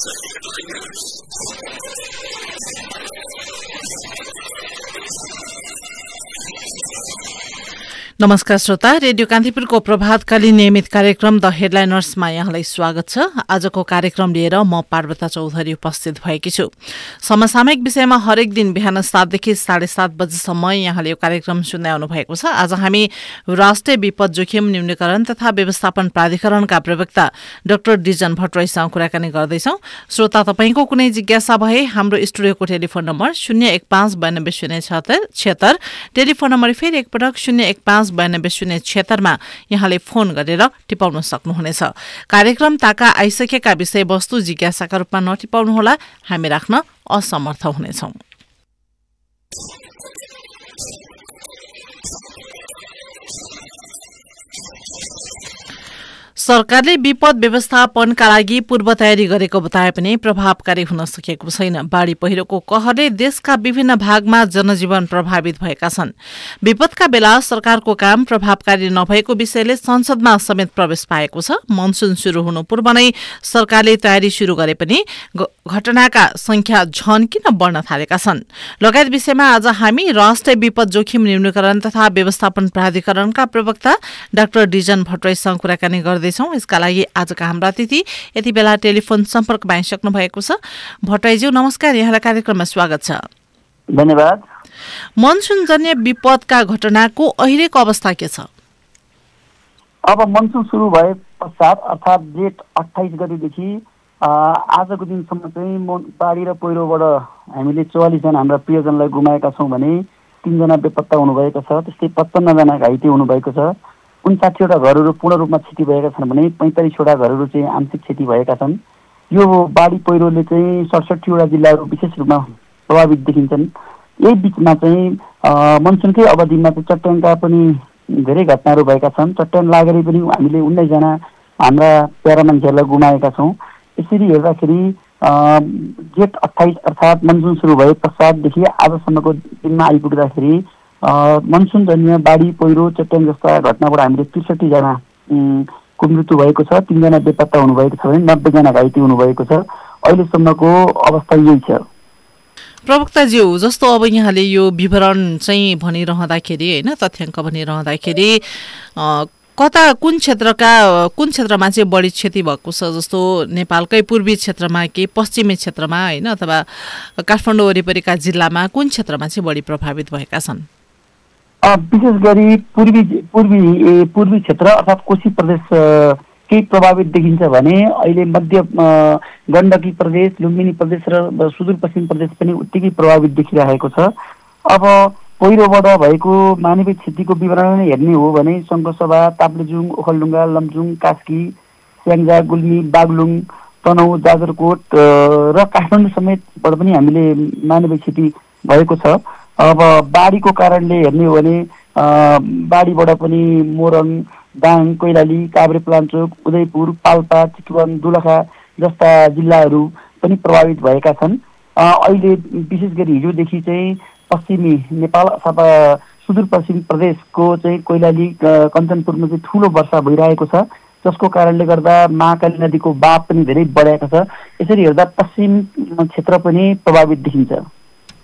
The Headliners. नमस्कार श्रोता, radio कान्तिपुरको प्रभातकालीन नियमित कार्यक्रम द हेडलाइनर्समा यहाँलाई स्वागत छ। आजको कार्यक्रम लिएर म पार्वती चौधरी उपस्थित भएकी छु। समसामयिक विषयमा हरेक दिन बिहान 7 देखि 7:30 बजेसम्म यहाँले यो कार्यक्रम सुन्दै आउनु भएको छ। आज हामी राष्ट्रिय विपद जोखिम न्यूनीकरण तथा व्यवस्थापन प्राधिकरणका प्रवक्ता डाक्टर दिजन भट्टराईसँग कुराकानी गर्दै छौं। श्रोता, तपाईको कुनै जिज्ञासा भए हाम्रो स्टुडियोको टेलिफोन नम्बर 01592007676, टेलिफोन नम्बर फेरि एकपटक 01592007676 मा यहाँले फोन गरेर टिपाउन सक्नुहुनेछ। कार्यक्रम ताका आइसकेका विषयवस्तु जिज्ञासाका रूपमा नटिपाउनुहोला, हामी राख्न असमर्थ हुनेछौं। सरकारले विपद व्यवस्थापनका लागि पूर्व तयारी गरेको बताए पनि प्रभावकारी हुन सकेको छैन। बाढी पहिरोको कहरले देशका विभिन्न भागमा जनजीवन प्रभावित भएका छन्। विपदका बेला सरकारको काम प्रभावकारी नभएको विषयले संसदमा समेत प्रवेश पाएको छ। मनसुन सुरु हुनु पूर्व नै सरकारले तयारी सुरु गरे पनि घटनाका संख्या झन् किन बढ्न थालेका छन्? लगायत विषयमा आज हामी राष्ट्रिय विपद जोखिम न्यूनीकरण तथा व्यवस्थापन प्राधिकरणका प्रवक्ता डाक्टर दिजन भट्टराईसँग कुराकानी गर्दै यसका लागि आजका हाम्रा अतिथि यति बेला टेलिफोन सम्पर्कमा आइसक्नु भएको छ। भट्टराईज्यू नमस्कार, यहाँलाई कार्यक्रममा स्वागत छ। धन्यवाद। मनसुन जन्य विपदका घटनाको अहिलेको अवस्था के छ? अब मनसुन सुरु भए पश्चात अर्थात जेठ 28 गतेदेखि आजको दिनसम्म चाहिँ बाढी र पहिरोबाट हामीले 44 जना हाम्रा प्रियजनलाई गुमाएका छौं भने 3 जना बेपत्ता हुनुभएको छ। त्यसै 55 जना घाइते हुनुभएको छ। 59 वटा घरहरू पूर्ण रूपमा क्षति भएका छन् भने 45 वटा घरहरू चाहिँ आंशिक क्षति भएका छन्। यो बाढी पहिरोले चाहिँ 67 वटा जिल्लाहरू विशेष रूपमा प्रभावित देखिन्छन्। यही बीचमा चाहिँ मनसुनकै अवधिमा चाहिँ चट्याङका पनि धेरै घटनाहरू भएका छन्। चट्याङ लागेर पनि हामीले 19 जना हाम्रा प्यारा मान्छेहरूलाई गुमाएका छौं। यसरी हेर्दाखेरि जेठ 28 अर्थात् मनसुन सुरु भए पश्चातदेखि आजसम्मको दिनमा आइपुग्दाखेरि मनसुन जन्य बाढी पहिरो चट्याङ जस्ता घटनाबाट हामीले 63 जना को मृत्यु भएको छ। 3 जना बेपत्ता हुनुभएको छ भने 90 जना घाइते हुनुभएको छ। अहिलेसम्मको अवस्था यही छ। प्रवक्ताज्यू, जस्तो अब यहाँले यो विवरण चाहिँ भनिरहँदाखेरि हैन, तथ्याङ्क भनिरहँदाखेरि कता कुन क्षेत्रमा चाहिँ बढी क्षति भएको छ? जस्तो नेपालकै पूर्वी क्षेत्रमा कि पश्चिमी क्षेत्रमा हैन, अथवा काठमाडौँ वरिपरिका जिल्लामा कुन क्षेत्रमा चाहिँ बढी प्रभावित भएका छन्? विशेष गरी पूर्वी क्षेत्र अर्थात् कोशी प्रदेश केही प्रभावित देखिन्छ भने अहिले मध्य गण्डकी प्रदेश, लुम्बिनी प्रदेश र सुदूरपश्चिम प्रदेश पनि उत्तिकै प्रभावित देखिरहेको छ। अब पहिरोबाट भएको मानवीय क्षतिको विवरण हेर्ने हो भने शङ्करसभा, ताप्लेजुङ, ओखलढुङ्गा, लमजुङ, कास्की, स्याङ्जा, गुल्मी, बागलुङ, तनहुँ, जाजरकोट र काठमाडौँ समेतबाट पनि हामीले मानवीय क्षति भएको छ। अब बाढीको कारणले हेर्ने हो भने बाढीबाट पनि मोरङ, दाङ, कोइराली, काभ्रेपलाञ्चोक, उदयपुर, पाल्पा, चितवन, दोलखा जस्ता जिल्लाहरू पनि प्रभावित भएका छन्। अहिले विशेष गरी हिजोदेखि चाहिँ पश्चिमी नेपाल अथवा सुदूरपश्चिम प्रदेशको चाहिँ कोइराली, कञ्चनपुरमा चाहिँ ठूलो वर्षा भइरहेको छ, जसको कारणले गर्दा महाकाली नदीको बाढ पनि धेरै बढेको छ। यसरी हेर्दा पश्चिम क्षेत्र पनि प्रभावित देखिन्छ।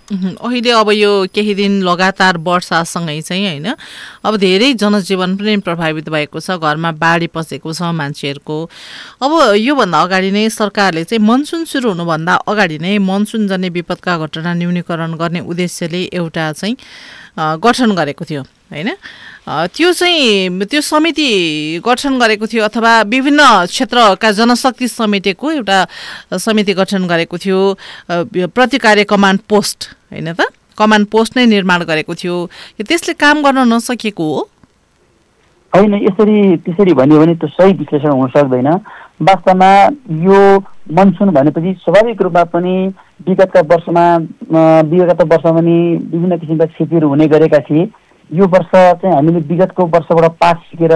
अहिले अब यो केही दिन लगातार वर्षासँगै चाहिँ हैन, अब धेरै जनजीवन पनि प्रभावित भएको छ। घरमा बाढी पसेको छ मान्छेहरूको। अब योभन्दा अगाडि नै सरकारले चाहिँ मनसुन सुरु हुनुभन्दा अगाडि नै मनसुन जन्य विपदका घटना न्यूनीकरण गर्ने उद्देश्यले एउटा चाहिँ गठन गरेको थियो हैन। त्यो समिति गठन गरेको थियो अथवा विभिन्न क्षेत्रका जनशक्ति समेटेको एउटा समिति गठन गरेको थियो। प्रतिकार्य कमान्ड पोस्ट हैन, त कमान्ड पोस्ट नै निर्माण गरेको थियो। त्यसले काम गर्न नसकेको हो हैन। त्यसरी भन्यो भने त्यो सही विश्लेषण हुन सक्दैन। वास्तवमा यो मनसुन भनेपछि स्वाभाविक रूपमा पनि विगतका वर्षमा पनि विभिन्न किसिमका क्षतिहरू हुने गरेका थिए। यो वर्ष चाहिँ हामीले विगतको वर्षबाट पाठ सिकेर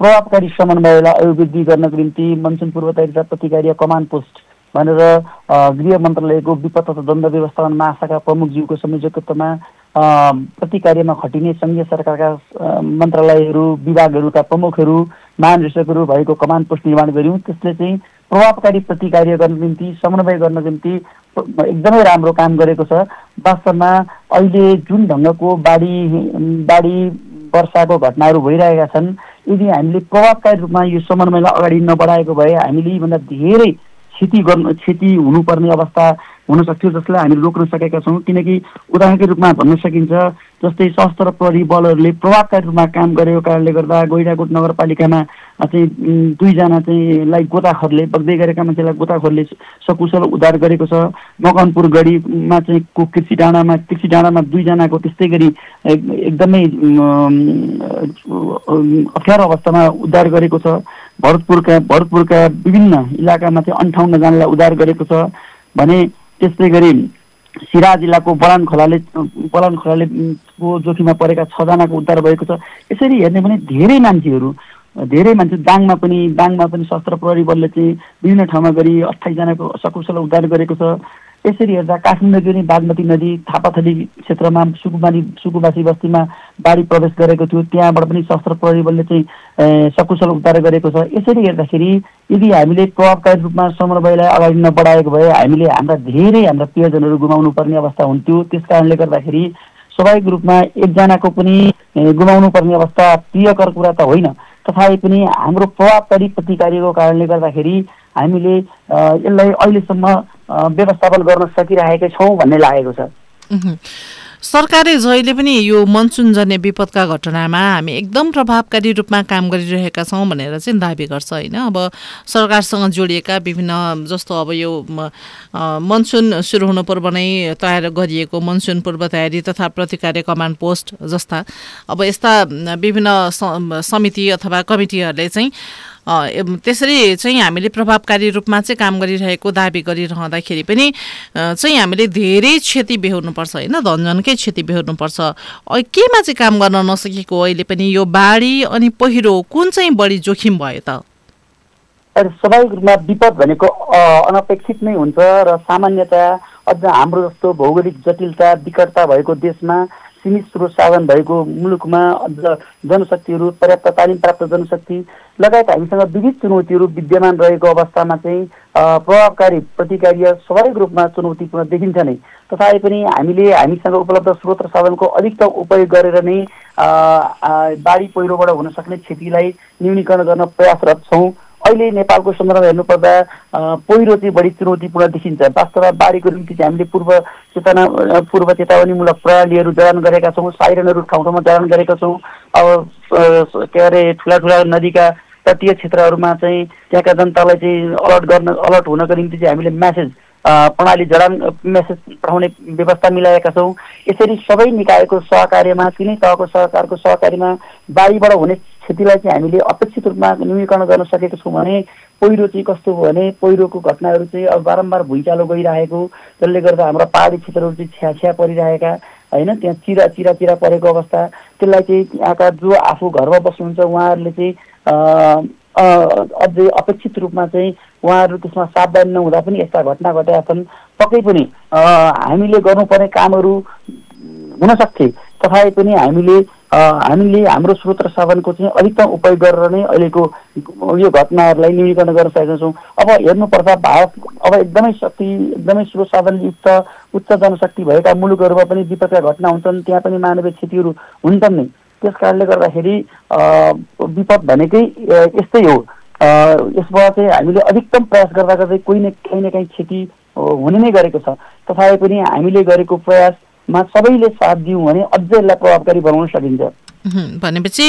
प्रभावकारी समन्वयलाई अभिवृद्धि गर्नको निम्ति मनसुन पूर्व तयारी तथा प्रतिकार्य कमान्ड पोस्ट भनेर गृह मन्त्रालयको विपद तथा द्वन्द व्यवस्थापन महाशाखा प्रमुखज्यूको संयोजकत्वमा प्रतिकार्यमा खटिने संघीय सरकारका मन्त्रालयहरू, विभागहरूका प्रमुखहरू, महानिर्देशकहरू भएको कमान्ड पोस्ट निर्माण गर्यौं। त्यसले चाहिँ प्रभावकारी प्रतिक्रिया गर्नको निम्ति समन्वय गर्नको निम्ति एकदमै राम्रो काम गरेको छ। वास्तवमा अहिले जुन ढंगको बाढी वर्षाको घटनाहरू भइरहेका छन्, यदि हामीले प्रभावकारी रूपमा यो समन्वयलाई अगाडि नबढाएको भए हामीले भन्दा धेरै क्षति हुनुपर्ने अवस्था हुन सक्थ्यो, जसलाई हामी रोक्न सकेका छौँ। किनकि उदाहरणको रूपमा भन्न सकिन्छ, जस्तै सशस्त्र प्रहरी बलहरूले प्रभावकारी रूपमा काम गरेको कारणले गर्दा गैराकोट नगरपालिकामा चाहिँ दुईजना चाहिँलाई गोताखोरले बग्दै गरेका मान्छेलाई गोताखोरले सकुशल उद्धार गरेको छ। मकनपुर गढीमा चाहिँ कृषि डाँडामा दुईजनाको त्यस्तै गरी एकदमै अप्ठ्यारो अवस्थामा उद्धार गरेको छ। भरतपुरका विभिन्न इलाकामा चाहिँ 58 जनालाई उद्धार गरेको छ भने त्यस्तै गरी सिराहा जिल्लाको बलान खोलाले जोखिममा परेका 6 जनाको उद्धार भएको छ। यसरी हेर्ने भने धेरै मान्छे दाङमा पनि सशस्त्र प्रहरी बलले चाहिँ विभिन्न ठाउँमा गरी 28 जनाको सकुशल उद्धार गरेको छ। यसरी हेर्दा काठमाडौँको नि बागमती नदी थापाथली क्षेत्रमा सुकुम्बासी बस्तीमा बाढी प्रवेश गरेको थियो, त्यहाँबाट पनि सशस्त्र प्रहरी बलले चाहिँ सकुशल उद्धार गरेको छ। यसरी हेर्दाखेरि यदि हामीले प्रभावकारी रूपमा समन्वयलाई अगाडि नबढाएको भए हामीले हाम्रा प्रियजनहरू गुमाउनु पर्ने अवस्था हुन्थ्यो। त्यस कारणले गर्दाखेरि स्वाभाविक रूपमा 1 जनाको पनि गुमाउनु पर्ने अवस्था प्रियकर कुरा त होइन, तथापि पनि हाम्रो प्रभावकारी प्रतिक्रियाको कारणले गर्दाखेरि हामीले यसलाई अहिलेसम्म व्यवस्थापन गर्न सकिरहेकै छौँ भन्ने लागेको छ। सरकारले जहिले पनि यो मनसुन जन्य विपदका घटनामा हामी एकदम प्रभावकारी रूपमा काम गरिरहेका छौँ भनेर चाहिँ दाबी गर्छ हैन। अब सरकारसँग जोडिएका विभिन्न जस्तो अब यो मनसुन सुरु हुनु पूर्व नै तयार गरिएको मनसुन पूर्व तयारी तथा प्रतिकार्य कमान्ड पोस्ट जस्ता अब यस्ता विभिन्न समिति अथवा कमिटीहरूले चाहिँ त्यसरी चाहिँ हामीले प्रभावकारी रूपमा चाहिँ काम गरिरहेको दाबी गरिरहँदाखेरि पनि चाहिँ हामीले धेरै क्षति बेहोर्नुपर्छ हैन, धनजनकै क्षति बेहोर्नुपर्छ। केमा चाहिँ काम गर्न नसकेको अहिले पनि यो बाढी अनि पहिरो कुन चाहिँ बढी जोखिम भयो त? स्वाभाविक रूपमा विपद भनेको अनपेक्षित नै हुन्छ र सामान्यतया अझ हाम्रो जस्तो भौगोलिक जटिलता विकटता भएको देशमा सीमित स्रोत साधन भएको मुलुकमा जनशक्तिहरू पर्याप्त तालिम प्राप्त जनशक्ति लगायत हामीसँग विविध चुनौतीहरू विद्यमान रहेको अवस्थामा चाहिँ प्रभावकारी प्रतिक्रिया स्वाभाविक रूपमा चुनौतीपूर्ण देखिन्छ नै। तथापि पनि हामीसँग उपलब्ध स्रोत र साधनको अधिकतम उपयोग गरेर नै बाढी पहिरोबाट हुन सक्ने क्षतिलाई न्यूनीकरण गर्न प्रयासरत छौँ। अहिले नेपालको सन्दर्भमा हेर्नुपर्दा पहिरो चाहिँ बढी चुनौतीपूर्ण देखिन्छ। वास्तवमा बाढीको निम्ति चाहिँ हामीले पूर्व चेतावनीमूलक प्रणालीहरू जडान गरेका छौँ, साइरनहरू ठाउँ ठाउँमा जडान गरेका छौँ। अब के अरे ठुला नदीका तटीय क्षेत्रहरूमा चाहिँ त्यहाँका जनतालाई चाहिँ अलर्ट हुनको निम्ति चाहिँ हामीले मेसेज पठाउने व्यवस्था मिलाएका छौँ। यसरी सबै निकायको सहकार्यमा तिनै तहको सरकारको सहकार्यमा बाढीबाट हुने क्षतिलाई चाहिँ हामीले अपेक्षित रूपमा न्यूनीकरण गर्न सकेको छौँ भने पहिरो चाहिँ कस्तो हो भने पहिरोको घटनाहरू चाहिँ अब बारम्बार भुइँचालो गइरहेको, त्यसले गर्दा हाम्रा पहाडी क्षेत्रहरू चाहिँ छ्याछ्या परिरहेका हैन, त्यहाँ चिरा परेको अवस्था, त्यसलाई चाहिँ यहाँका जो आफू घरमा बस्नुहुन्छ उहाँहरूले चाहिँ अझै अपेक्षित रूपमा चाहिँ उहाँहरू त्यसमा सावधान नहुँदा पनि यस्ता घटना घटेका छन्। पक्कै पनि हामीले गर्नुपर्ने कामहरू हुन सक्थे, तथापि पनि हामीले हाम्रो स्रोत र साधनको चाहिँ अधिकतम उपयोग गरेर नै अहिलेको यो घटनाहरूलाई न्यूनीकरण गर्न सकेका छौँ। अब हेर्नुपर्दा भारत अब एकदमै स्रोत साधन युक्त उच्च जनशक्ति भएका मुलुकहरूमा पनि विपदका घटना हुन्छन्, त्यहाँ पनि मानवीय क्षतिहरू हुन्छन् नै। त्यस कारणले गर्दाखेरि विपद भनेकै यस्तै हो, यसबाट चाहिँ हामीले अधिकतम प्रयास गर्दा गर्दै कहीँ न कहीँ क्षति हुने नै गरेको छ। तथापि पनि हामीले गरेको प्रयासमा सबैले साथ दियौँ भने अझै यसलाई प्रभावकारी बनाउन सकिन्छ। भनेपछि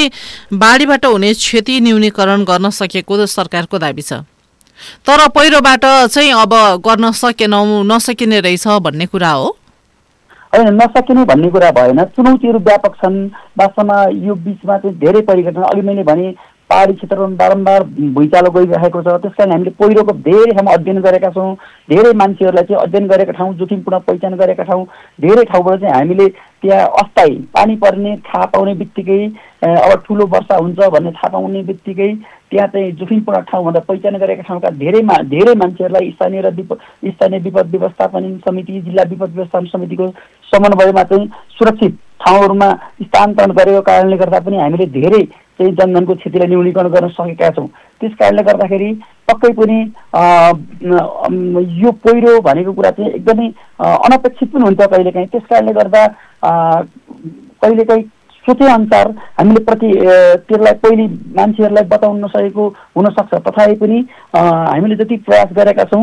बाढीबाट हुने क्षति न्यूनीकरण गर्न सकेको सरकारको दाबी छ, तर पहिरोबाट चाहिँ अब गर्न नसकिने रहेछ भन्ने कुरा हो? होइन, नसकिने भन्ने कुरा भएन, चुनौतीहरू व्यापक छन्। वास्तवमा यो बिचमा चाहिँ धेरै परिघटना, अघि मैले भने पहाडी क्षेत्रमा बारम्बार भुइँचालो गइरहेको छ, त्यस कारण हामीले पहिरोको धेरै ठाउँमा अध्ययन गरेका छौँ, धेरै मान्छेहरूलाई चाहिँ अध्ययन गरेका ठाउँ, जोखिमपूर्ण पहिचान गरेका ठाउँ, धेरै ठाउँबाट चाहिँ हामीले त्यहाँ अस्थायी पानी पर्ने थाहा पाउने बित्तिकै अब ठुलो वर्षा हुन्छ भन्ने थाहा पाउने बित्तिकै त्यहाँ चाहिँ जोखिमपूर्ण ठाउँ भनेर पहिचान गरेका ठाउँका धेरै मान्छेहरूलाई स्थानीय विपद व्यवस्थापन समिति, जिल्ला विपद व्यवस्थापन समितिको समन्वयमा चाहिँ सुरक्षित ठाउँहरूमा स्थानान्तरण गरेको कारणले गर्दा पनि हामीले धेरै चाहिँ जनधनको क्षतिलाई न्यूनीकरण गर्न सकेका छौं। त्यस कारणले गर्दाखेरि पक्कै पनि यो पहिरो भनेको कुरा चाहिँ एकदमै अनपेक्षित पनि हुन्छ कहिलेकाहीँ। त्यस कारणले गर्दा कहिलेकाहीँ सोचे अनुसार हामीले प्रति त्यसलाई पहिले मान्छेहरूलाई बताउन नसकेको हुन सक्छ। तथापि पनि हामीले जति प्रयास गरेका छौं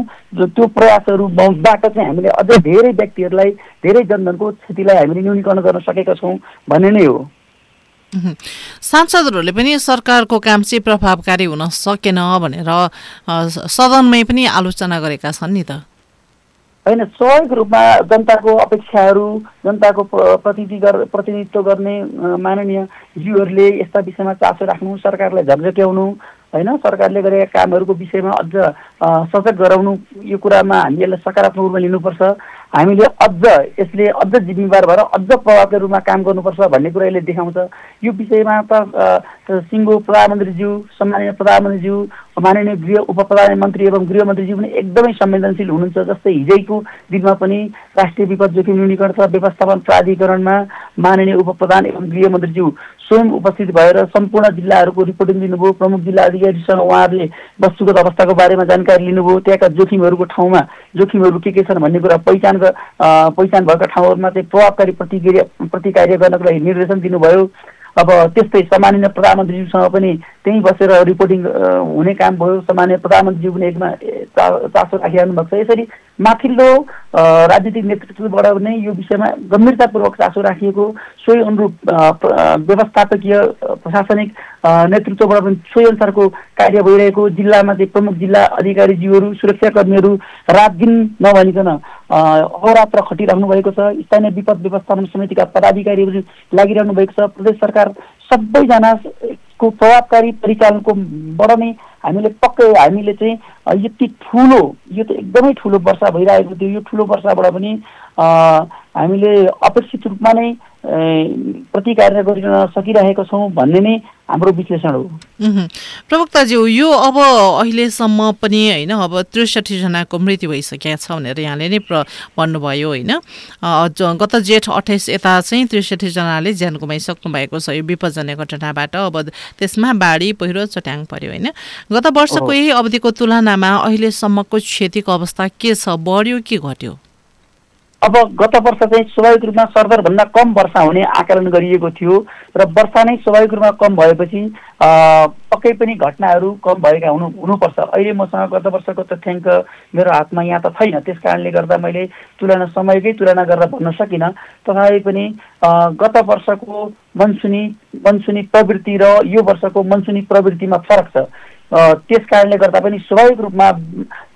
त्यो प्रयासहरूबाट चाहिँ हामीले अझै धेरै व्यक्तिहरूलाई धेरै जनधनको क्षतिलाई हामीले न्यूनीकरण गर्न सकेका छौं भन्ने नै हो। सांसदहरूले पनि सरकारको काम चाहिँ प्रभावकारी हुन सकेन भनेर सदनमै पनि आलोचना गरेका छन् नि त। हैन, स्वाभाविक रूपमा जनताको अपेक्षाहरू जनताको प्रतिनिधित्व गर्ने माननीय जीहरूले यस्ता विषयमा चासो राख्नु, सरकारलाई झकझक्याउनु, हैन सरकारले गरेका कामहरूको विषयमा अझ सजग गराउनु, यो कुरामा हामी यसलाई सकारात्मक रूपमा लिनुपर्छ। हामीले अझ यसले अझ जिम्मेवार भएर अझ प्रभावकारी रूपमा काम गर्नुपर्छ भन्ने कुरा यसले देखाउँछ। यो विषयमा त सिङ्गो प्रधानमन्त्रीज्यू, सम्माननीय प्रधानमन्त्रीज्यू, माननीय गृह उप प्रधानमन्त्री एवं गृहमन्त्रीज्यू पनि एकदमै संवेदनशील हुनुहुन्छ। जस्तै हिजैको दिनमा पनि राष्ट्रिय विपद जोखिम न्यूनीकरण तथा व्यवस्थापन प्राधिकरणमा माननीय उप प्रधान एवं गृहमन्त्रीज्यू स्वयं उपस्थित भएर सम्पूर्ण जिल्लाहरूको रिपोर्टिङ दिनुभयो। प्रमुख जिल्ला अधिकारीसँग उहाँहरूले वस्तुगत अवस्थाको बारेमा जानकारी लिनुभयो। त्यहाँका जोखिमहरूको ठाउँमा जोखिमहरू के छन् भन्ने कुरा पहिचान भएका ठाउँहरूमा चाहिँ प्रभावकारी प्रतिक्रिया गर्नको लागि निर्देशन दिनुभयो। अब त्यस्तै माननीय प्रधानमन्त्रीज्यूसँग पनि त्यहीँ बसेर रिपोर्टिङ हुने काम भयो। माननीय प्रधानमन्त्रीज्यू पनि एकमा चासो राखिरहनु भएको छ। यसरी माथिल्लो राजनीतिक नेतृत्वबाट नै यो विषयमा गम्भीरतापूर्वक चासो राखिएको, सोही अनुरूप व्यवस्थापकीय प्रशासनिक नेतृत्वबाट पनि सोही अनुसारको कार्य भइरहेको, जिल्लामा चाहिँ प्रमुख जिल्ला अधिकारीज्यूहरू, सुरक्षाकर्मीहरू रात दिन नभनिकन अहोरात्र खटिरहनु भएको छ। स्थानीय विपद व्यवस्थापन समितिका पदाधिकारीहरू लागिरहनु भएको छ। प्रदेश सरकार सबैजनाको प्रभावकारी परिचालनकोबाट नै हामीले पक्कै हामीले चाहिँ यति ठुलो, यो त एकदमै ठुलो वर्षा भइरहेको थियो, यो ठुलो वर्षाबाट पनि हामीले अपेक्षित रूपमा नै प्रतिकार्य गरिन सकिरहेको छौँ भन्ने नै हाम्रो विश्लेषण हो। प्रवक्ताज्यू, यो अब अहिलेसम्म पनि हैन अब 63 जनाको मृत्यु भइसकेको छ भनेर यहाँले नै भन्नुभयो हैन। गत जेठ 28 यता चाहिँ 63 जनाले ज्यान गुमाइसक्नु भएको छ यो विपदजनक घटनाबाट। अब त्यसमा बाढी, पहिरो, चट्याङ पर्यो हैन। गत वर्षको यही अवधिको तुलनामा अहिलेसम्मको क्षतिको अवस्था के छ, बढ्यो कि घट्यो? अब गत वर्ष चाहिँ स्वाभाविक रूपमा सर्वरभन्दा कम वर्षा हुने आकलन गरिएको थियो र वर्षा नै स्वाभाविक रूपमा कम भएपछि पक्कै पनि घटनाहरू कम भएका हुनुपर्छ। अहिले मसँग गत वर्षको तथ्याङ्क मेरो हातमा यहाँ त छैन, त्यस कारणले गर्दा मैले तुलना समयकै तुलना गरेर भन्न सकिनँ। तथापि पनि गत वर्षको मनसुनी प्रवृत्ति र यो वर्षको मनसुनी प्रवृत्तिमा फरक छ। त्यस कारणले गर्दा पनि स्वाभाविक रूपमा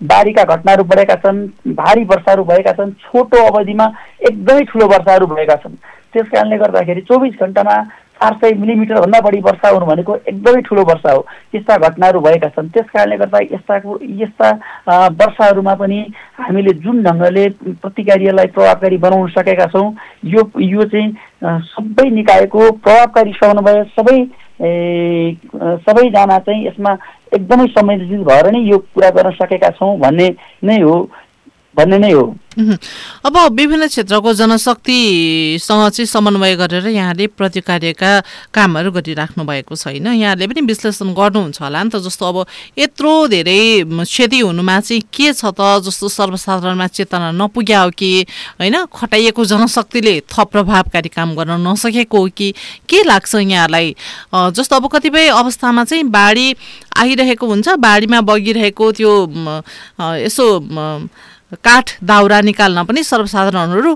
बाढीका घटनाहरू बढेका छन्, भारी वर्षाहरू भएका छन्, छोटो अवधिमा एकदमै ठुलो वर्षाहरू भएका छन्। त्यस कारणले गर्दाखेरि 24 घण्टामा 400 मिलिमिटरभन्दा बढी वर्षा हुनु भनेको एकदमै ठुलो वर्षा हो। यस्ता घटनाहरू भएका छन्। त्यस कारणले गर्दा यस्ता वर्षाहरूमा पनि हामीले जुन ढङ्गले प्रतिक्रियालाई प्रभावकारी बनाउन सकेका छौँ, यो चाहिँ सबै निकायको प्रभावकारी समन्वय, सबैजना चाहिँ यसमा एकदमै संवेदनशील भएर नै यो कुरा गर्न सकेका छौँ भन्ने नै हो। अब विभिन्न क्षेत्रको जनशक्तिसँग चाहिँ समन्वय गरेर यहाँले प्रतिकार्यका कामहरू गरिराख्नु भएको छैन, यहाँले पनि विश्लेषण गर्नुहुन्छ होला नि त। जस्तो अब यत्रो धेरै क्षति हुनुमा चाहिँ के छ त, जस्तो सर्वसाधारणमा चेतना नपुग्या हो कि हैन, खटाइएको जनशक्तिले थप प्रभावकारी काम गर्न नसकेको हो कि के लाग्छ यहाँलाई? जस्तो अब कतिपय अवस्थामा चाहिँ बाढी आइरहेको हुन्छ, बाढीमा बगिरहेको त्यो यसो काठ दाउरा निकाल्न पनि सर्वसाधारणहरू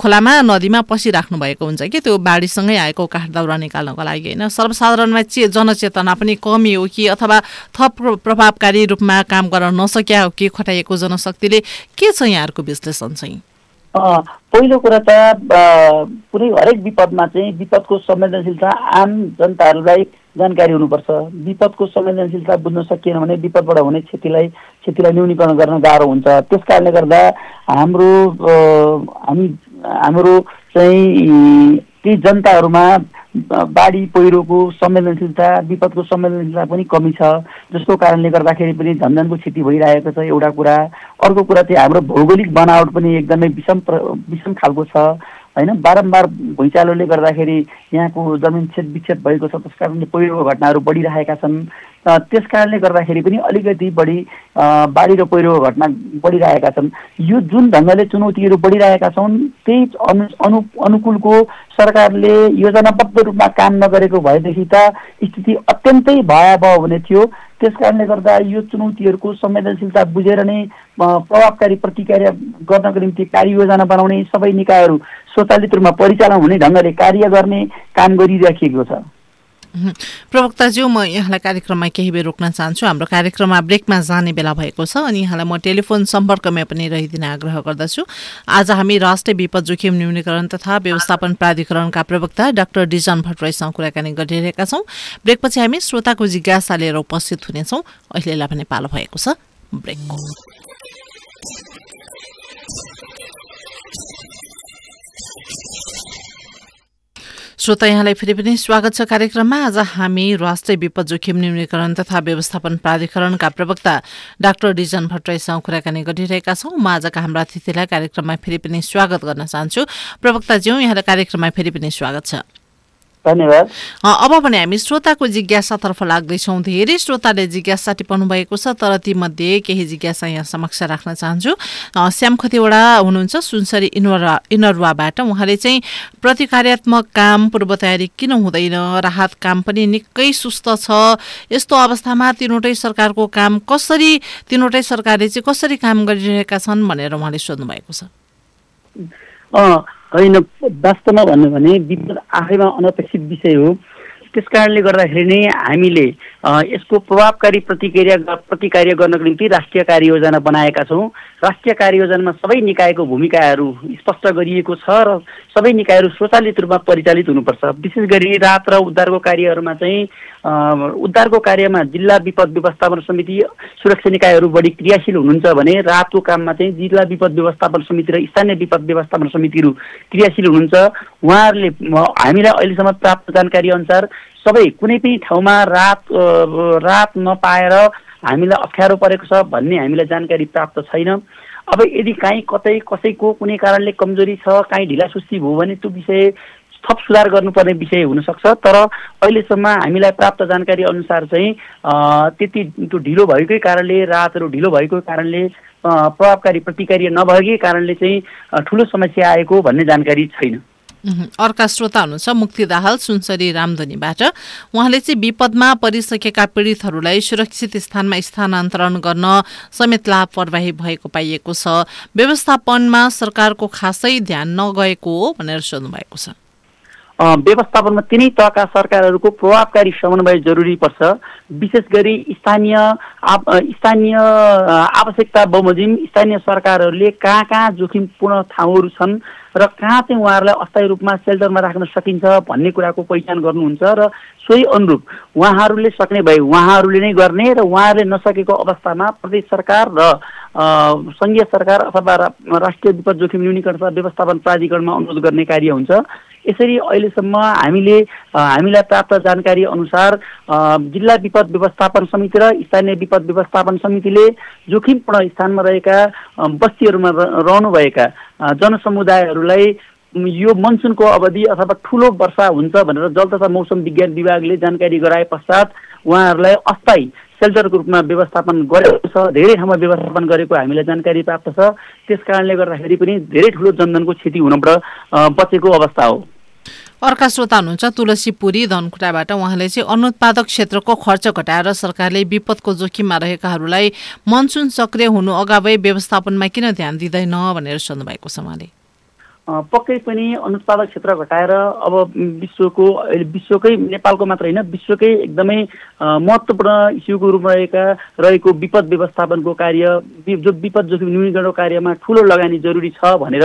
खोलामा नदीमा पसिराख्नु भएको हुन्छ कि त्यो बाढीसँगै आएको काठ दाउरा निकाल्नको लागि हैन। सर्वसाधारणमा जनचेतना पनि कमी हो कि, अथवा थप प्रभावकारी रूपमा काम गर्न नसक्या हो कि खटाइएको जनशक्तिले, के छ यहाँहरूको विश्लेषण चाहिँ? पहिलो कुरा त पुरै हरेक विपदमा चाहिँ विपदको संवेदनशीलता आम जनताहरूलाई जानकारी हुनुपर्छ। विपदको संवेदनशीलता बुझ्न सकिएन भने विपदबाट हुने क्षतिलाई न्यूनीकरण गर्न गाह्रो हुन्छ। त्यस कारणले गर्दा हाम्रो चाहिँ ती जनताहरूमा बाढी पहिरोको संवेदनशीलता, विपदको संवेदनशीलता पनि कमी छ। जसको कारणले गर्दाखेरि पनि जनधनको क्षति भइरहेको छ, एउटा कुरा। अर्को कुरा चाहिँ हाम्रो भौगोलिक बनावट पनि एकदमै विषम खालको छ हैन बारम्बार भुइँचालोले गर्दाखेरि यहाँको जमिन छेदविच्छेद भएको छ त्यसकारणले पहिरो घटनाहरू बढिरहेका छन् त्यसकारणले गर्दाखेरि पनि अलिकति बढी बाढी र पहिरो घटना बढिरहेका छन् यो जुन ढंगले चुनौतीहरू बढिरहेका छन् त्यही अनुकूलको सरकारले योजनाबद्ध रूपमा काम नगरेको भएदेखि त स्थिति अत्यन्तै भयावह हुने थियो त्यसकारणले गर्दा यो चुनौतीहरूको संवेदनशीलता बुझेर नै प्रभावकारी प्रतिक्रिया गर्नको निम्ति कार्ययोजना बनाउने सबै निकायहरू स्वचालित रूपमा परिचालन हुने ढंगले कार्य गर्ने काम गरिरहेको छ। प्रवक्ताज्यू म यहाँलाई कार्यक्रममा केही बेर रोक्न चाहन्छु। हाम्रो कार्यक्रममा ब्रेकमा जाने बेला भएको छ अनि यहाँलाई म टेलिफोन सम्पर्कमा पनि रहिदिन आग्रह गर्दछु। आज हामी राष्ट्रिय विपद जोखिम न्यूनीकरण तथा व्यवस्थापन प्राधिकरणका प्रवक्ता डाक्टर डिजान भट्टराईसँग कुराकानी गरिरहेका छौं। ब्रेकपछि हामी श्रोताको जिज्ञासा लिएर उपस्थित हुनेछौं। अहिलेलाई भने पालो भएको छ ब्रेकको। श्रोता यहाँलाई फेरि पनि स्वागत छ कार्यक्रममा। आज हामी राष्ट्रिय विपद जोखिम न्यूनीकरण तथा व्यवस्थापन प्राधिकरणका प्रवक्ता डाक्टर डिजान भट्टराईसँग कुराकानी गरिरहेका छौं। म आजका हाम्रा अतिथिलाई कार्यक्रममा फेरि पनि स्वागत गर्न चाहन्छु। प्रवक्ताज्यू यहाँलाई कार्यक्रममा फेरि पनि स्वागत छ। धन्यवाद। अब भने हामी श्रोताको जिज्ञासातर्फ लाग्दैछौँ। धेरै श्रोताले जिज्ञासा टिपाउनु भएको छ तर तीमध्ये केही जिज्ञासा यहाँ समक्ष राख्न चाहन्छु। श्याम खतिवडा हुनुहुन्छ सुनसरी इनरवाबाट। उहाँले चाहिँ प्रतिकार्यात्मक काम पूर्व तयारी किन हुँदैन, राहत काम पनि निकै सुस्त छ, यस्तो अवस्थामा तीनवटै सरकारको काम कसरी तीनवटै सरकारले काम गरिरहेका छन् भनेर उहाँले सोध्नु भएको छ। हैन, वास्तवमा भन्नु भने विपद आफैमा अनपेक्षित विषय हो। त्यसकारणले गर्दाखेरि नै हामीले यसको प्रभावकारी प्रतिक्रिया गर्नको निम्ति राष्ट्रिय कार्ययोजना बनाएका छौँ। राष्ट्रिय कार्ययोजनामा सबै निकायको भूमिकाहरू स्पष्ट गरिएको छ र सबै निकायहरू स्वचालित रूपमा परिचालित हुनुपर्छ। विशेष गरी राहत र उद्धारको कार्यहरूमा चाहिँ उद्धारको कार्यमा जिल्ला विपद व्यवस्थापन समिति सुरक्षा निकायहरू बढी क्रियाशील हुनुहुन्छ भने राहतको काममा चाहिँ जिल्ला विपद व्यवस्थापन समिति र स्थानीय विपद व्यवस्थापन समितिहरू क्रियाशील हुनुहुन्छ। उहाँहरूले हामीलाई अहिलेसम्म प्राप्त जानकारी अनुसार सबै कुनै पनि ठाउँमा राहत नपाएर हामीलाई अप्ठ्यारो परेको छ भन्ने हामीलाई जानकारी प्राप्त छैन। अब यदि काहीँ कतै कसैको कुनै कारणले कमजोरी छ, काहीँ ढिलासुस्ती भयो भने त्यो विषय थप सुधार गर्नुपर्ने विषय हुनसक्छ। तर अहिलेसम्म हामीलाई प्राप्त जानकारी अनुसार चाहिँ त्यति त्यो ढिलो भएकै कारणले, राहतहरू ढिलो भएको कारणले, प्रभावकारी प्रतिक्रिया नभएकै कारणले चाहिँ ठुलो समस्या आएको भन्ने जानकारी छैन। अर्का श्रोता हुनुहुन्छ मुक्ति दाहाल सुनसरी रामधनीबाट। उहाँले चाहिँ विपदमा परिसकेका पीडितहरूलाई सुरक्षित स्थानमा स्थानान्तरण गर्न समेत लापरवाही भएको पाइएको छ, व्यवस्थापनमा सरकारको खासै ध्यान नगएको हो भनेर सोध्नु भएको छ। व्यवस्थापनमा तिनै तहका सरकारहरूको प्रभावकारी समन्वय जरुरी पर्छ। विशेष गरी स्थानीय आवश्यकता बमोजिम स्थानीय सरकारहरूले कहाँ कहाँ जोखिमपूर्ण ठाउँहरू छन् र कहाँ चाहिँ उहाँहरूलाई अस्थायी रूपमा सेल्टरमा राख्न सकिन्छ भन्ने कुराको पहिचान गर्नुहुन्छ र सोही अनुरूप उहाँहरूले सक्ने भए उहाँहरूले नै गर्ने र उहाँहरूले नसकेको अवस्थामा प्रदेश सरकार र संघीय सरकार अथवा राष्ट्रिय विपद जोखिम न्यूनीकरण तथा व्यवस्थापन प्राधिकरणमा अनुरोध गर्ने कार्य हुन्छ। यसरी अहिलेसम्म हामीलाई प्राप्त जानकारी अनुसार जिल्ला विपद व्यवस्थापन समिति र स्थानीय विपद व्यवस्थापन समितिले जोखिमपूर्ण स्थानमा रहेका बस्तीहरूमा रहनुभएका जनसमुदायहरूलाई यो मनसुनको अवधि अथवा ठुलो वर्षा हुन्छ भनेर जल तथा मौसम विज्ञान विभागले जानकारी गराए पश्चात उहाँहरूलाई अस्थायी सेल्टरको रूपमा व्यवस्थापन गरेको छ। धेरै ठाउँमा व्यवस्थापन गरेको हामीलाई जानकारी प्राप्त छ। त्यसकारणले गर्दाखेरि पनि धेरै ठुलो जनधनको क्षति हुनबाट बचेको अवस्था हो। अर्का श्रोता हुनुहुन्छ तुलसी पुरी धनकुटाबाट। उहाँले चाहिँ अनुत्पादक क्षेत्रको खर्च घटाएर सरकारले विपदको जोखिममा रहेकाहरूलाई मनसुन सक्रिय हुनु अगावै व्यवस्थापनमा किन ध्यान दिँदैन भनेर सोध्नु भएको छ। उहाँले पक्कै पनि अनुत्पादक क्षेत्र घटाएर अब विश्वकै नेपालको मात्र होइन विश्वकै एकदमै महत्त्वपूर्ण इस्युको रूपमा रहेको विपद व्यवस्थापनको कार्य जो विपद जोखिम न्यूनीकरणको कार्यमा ठुलो लगानी जरुरी छ भनेर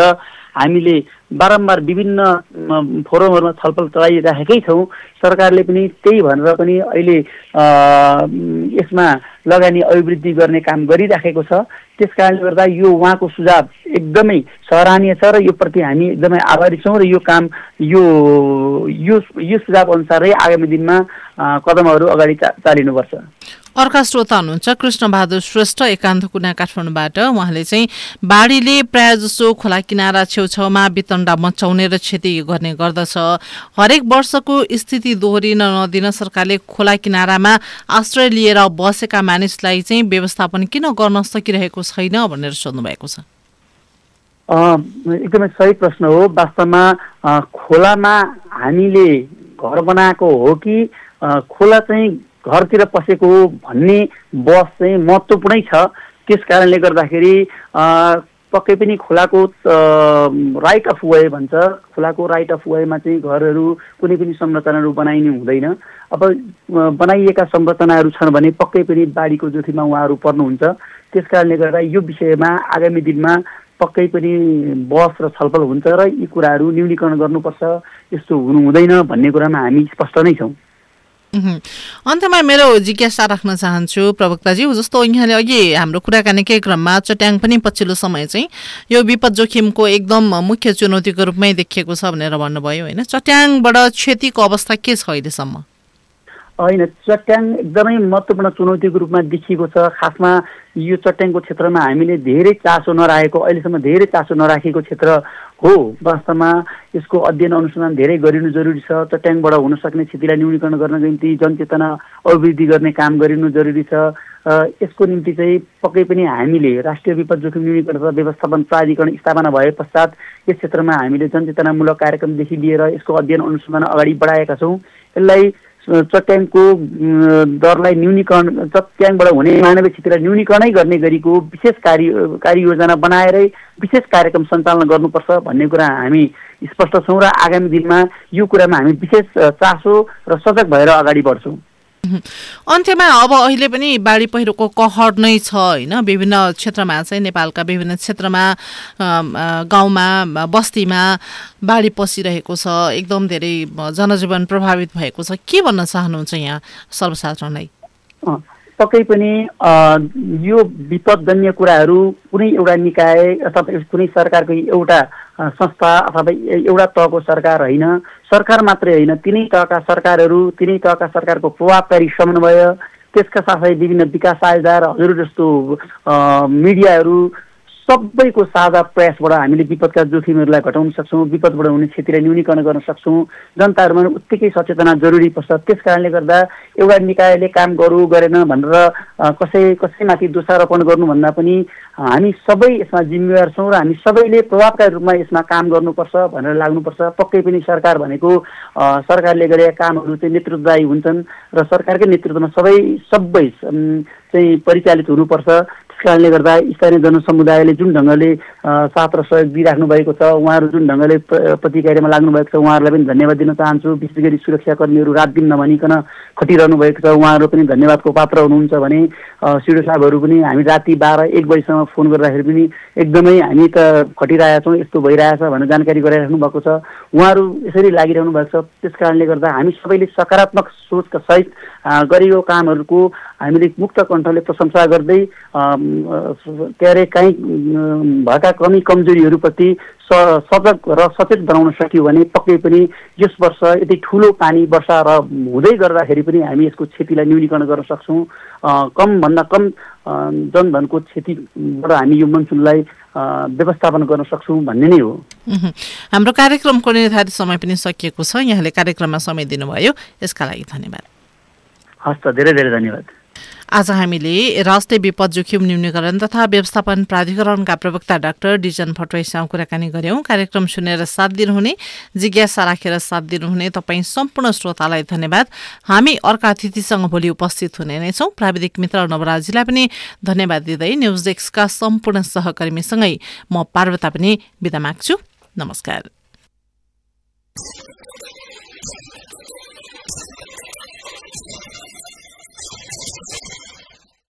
हामीले बारम्बार विभिन्न फोरमहरूमा छलफल चलाइराखेकै छौँ। सरकारले पनि त्यही भनेर पनि अहिले यसमा लगानी अभिवृद्धि गर्ने काम गरिराखेको छ। त्यसकारणले गर्दा यो उहाँको सुझाव एकदमै सराहनीय छ र यो प्रति हामी एकदमै आभारी छौँ र यो काम यो सुझाव अनुसारै आगामी दिनमा कदमहरू अगाडि चालिनुपर्छ। अर्का श्रोता हुनुहुन्छ कृष्णबहादुर श्रेष्ठ एकान्त कुना काठमाडौँबाट। उहाँले चाहिँ बाढीले प्रायजसो खोला किनारा छेउछाउमा बितण्डा मचाउने र क्षति गर्ने गर्दछ। हरेक वर्षको स्थिति दोहोरिन नदिन सरकारले खोला किनारामा आश्रय लिएर बसेका मानिसलाई चाहिँ व्यवस्थापन किन गर्न सकिरहेको छैन भनेर सोध्नु भएको छ। एकदमै सही प्रश्न हो। वास्तवमा खोलामा हामीले घर बनाएको हो कि खोला चाहिँ घरतिर पसेको भन्ने बहस चाहिँ महत्त्वपूर्णै छ। त्यस कारणले गर्दाखेरि पक्कै पनि खोलाको राइट अफ वे भन्छ, खोलाको राइट अफ वेमा चाहिँ घरहरू कुनै पनि संरचनाहरू बनाइनु हुँदैन। अब बनाइएका संरचनाहरू छन् भने पक्कै पनि बाढीको जोखिममा उहाँहरू पर्नुहुन्छ। त्यस कारणले गर्दा यो विषयमा आगामी दिनमा पक्कै पनि बहस र छलफल हुन्छ र यी कुराहरू न्यूनीकरण गर्नुपर्छ, यस्तो हुनु हुँदैन भन्ने कुरामा हामी स्पष्ट नै छौँ। अन्त्यमा मेरो जिज्ञासा राख्न चाहन्छु प्रवक्ताजी, जस्तो यहाँले अघि हाम्रो कुराकानीकै क्रममा चट्याङ पनि पछिल्लो समय चाहिँ यो विपद जोखिमको एकदम मुख्य चुनौतीको रूपमै देखिएको छ भनेर भन्नुभयो होइन। चट्याङबाट क्षतिको अवस्था के छ अहिलेसम्म? होइन, चट्याङ एकदमै महत्त्वपूर्ण चुनौतीको रूपमा देखिएको छ। खासमा यो चट्याङको क्षेत्रमा हामीले धेरै चासो नराखेको, अहिलेसम्म धेरै चासो नराखेको क्षेत्र हो। वास्तवमा यसको अध्ययन अनुसन्धान धेरै गरिनु जरुरी छ। चट्याङबाट हुन सक्ने क्षतिलाई न्यूनीकरण गर्नको निम्ति जनचेतना अभिवृद्धि गर्ने काम गरिनु जरुरी छ। यसको निम्ति चाहिँ पक्कै पनि हामीले राष्ट्रिय विपद जोखिम न्यूनीकरण तथा व्यवस्थापन प्राधिकरण स्थापना भए पश्चात यस क्षेत्रमा हामीले जनचेतनामूलक कार्यक्रमदेखि लिएर यसको अध्ययन अनुसन्धान अगाडि बढाएका छौँ। यसलाई चट्याङको दरलाई न्यूनीकरण, चट्याङबाट हुने मानवीय क्षतिलाई न्यूनीकरणै गर्ने गरीको विशेष कार्ययोजना बनाएरै विशेष कार्यक्रम सञ्चालन गर्नुपर्छ भन्ने कुरा हामी स्पष्ट छौँ र आगामी दिनमा यो कुरामा हामी विशेष चासो र सजग भएर अगाडि बढ्छौँ। अन्त्यमा अब अहिले पनि बाढी पहिरोको कहर नै छ होइन। विभिन्न क्षेत्रमा चाहिँ नेपालका विभिन्न क्षेत्रमा गाउँमा बस्तीमा बाढी पसिरहेको छ, एकदम धेरै जनजीवन प्रभावित भएको छ। के भन्न चाहनुहुन्छ यहाँ सर्वसाधारणलाई? पक्कै पनि यो विपदजन्य कुराहरू कुनै एउटा निकाय अथवा कुनै सरकारको एउटा संस्था अथवा एउटा तहको सरकार होइन, सरकार मात्रै होइन, तिनै तहका सरकारहरू, तिनै तहका सरकारको प्रभावकारी समन्वय, त्यसका साथै विभिन्न विकास साझेदार हजुर जस्तो मिडियाहरू, सबैको साझा प्रयासबाट हामीले विपदका जोखिमहरूलाई घटाउन सक्छौँ, विपदबाट हुने क्षतिलाई न्यूनीकरण गर्न सक्छौँ। जनताहरूमा उत्तिकै सचेतना जरुरी पर्छ। त्यस कारणले गर्दा एउटा निकायले काम गरेन भनेर कसैमाथि दोषारोपण गर्नुभन्दा पनि हामी सबै यसमा जिम्मेवार छौँ र हामी सबैले प्रभावकारी रूपमा यसमा काम गर्नुपर्छ भनेर लाग्नुपर्छ। पक्कै पनि सरकार भनेको सरकारले गरेका कामहरू चाहिँ नेतृत्वदायी हुन्छन् र सरकारकै नेतृत्वमा सबै चाहिँ परिचालित हुनुपर्छ। त्यस कारणले गर्दा स्थानीय जनसमुदायले जुन ढङ्गले साथ र सहयोग दिइराख्नु भएको छ, उहाँहरू जुन ढङ्गले प्रतिकार्यमा लाग्नु भएको छ, उहाँहरूलाई पनि धन्यवाद दिन चाहन्छु। विशेष गरी सुरक्षाकर्मीहरू रात दिन नभनिकन खटिरहनु भएको छ, उहाँहरू पनि धन्यवादको पात्र हुनुहुन्छ भने सिडिओ साहबहरू पनि हामी राति 12-1 बजीसम्म फोन गर्दाखेरि पनि एकदमै हामी त खटिरहेछौँ, यस्तो भइरहेछ भनेर जानकारी गराइराख्नु भएको छ। उहाँहरू यसरी लागिरहनु भएको छ। त्यस कारणले गर्दा हामी सबैले सकारात्मक सोचका सहित गरेको कामहरूको हामीले मुक्त कण्ठले प्रशंसा गर्दै क्यारे काहीँ भएका कमी कमजोरीहरूप्रति सजग र सचेत बनाउन सक्यो भने पक्कै पनि यस वर्ष यति ठुलो पानी वर्षा र हुँदै गर्दाखेरि पनि हामी यसको क्षतिलाई न्यूनीकरण गर्न सक्छौँ। कमभन्दा कम जनधनको क्षतिबाट हामी यो मनसुनलाई व्यवस्थापन गर्न सक्छौँ भन्ने नै हो। हाम्रो कार्यक्रमको निर्धारित समय पनि सकिएको छ। यहाँले कार्यक्रममा समय दिनुभयो, यसका लागि धन्यवाद। हस्त, धेरै धेरै धन्यवाद। आज हामीले राष्ट्रिय विपद जोखिम न्यूनीकरण तथा व्यवस्थापन प्राधिकरणका प्रवक्ता डाक्टर डिजन भट्टराईसँग कुराकानी गऱ्यौँ। कार्यक्रम सुनेर साथ दिनुहुने, जिज्ञासा राखेर साथ दिनुहुने तपाईँ सम्पूर्ण श्रोतालाई धन्यवाद। हामी अर्का अतिथिसँग भोलि उपस्थित हुने नै छौँ। प्राविधिक मित्र नवराजीलाई पनि धन्यवाद दिँदै न्युज डेस्कका सम्पूर्ण सहकर्मीसँगै म पार्वता पनि बिदा माग्छु। नमस्कार।